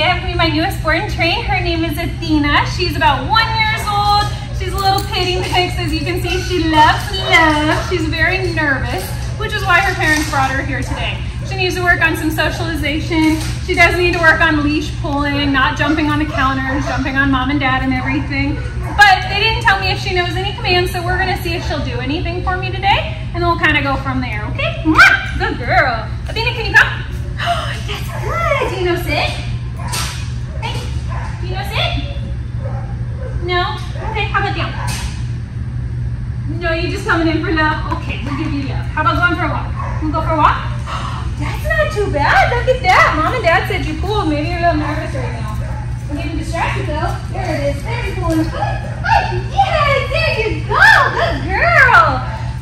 today I'm doing my newest born train. Her name is Athena. She's about 1 year old. She's a little pity mix. As you can see, she loves love. She's very nervous, which is why her parents brought her here today. She needs to work on some socialization. She does need to work on leash pulling, not jumping on the counters, jumping on mom and dad and everything. But they didn't tell me if she knows any commands, so we're gonna see if she'll do anything for me today, and we'll kind of go from there, okay? Good girl. Athena, can you come? Oh, that's good. Do you know sit? Hey, do you know sit? No? Okay, how about down? No, you just coming in for love? Okay, we'll give you love. How about going for a walk? We'll go for a walk? That's not too bad. Look at that. Mom and dad said you're cool. Maybe you're a little nervous right now. I'm getting distracted though. There it is. Very cool. Yes, there you go. Good girl.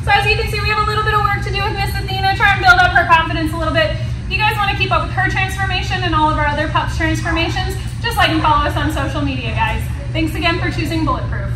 So as you can see, we have a little bit of work to do with Miss Athena. Try and build up her confidence a little bit. If you guys want to keep up with her transformation and all of our other pups' transformations, just like and follow us on social media, guys. Thanks again for choosing Bulletproof.